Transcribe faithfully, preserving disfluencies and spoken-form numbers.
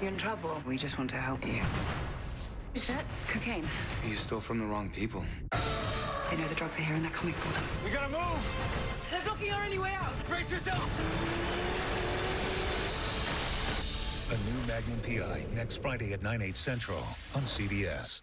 You're in trouble. We just want to help you. Is that cocaine? You stole from the wrong people. They know the drugs are here and they're coming for them. We gotta move! They're blocking our only way out! Brace yourselves! A new Magnum P I next Friday at nine, eight central on C B S.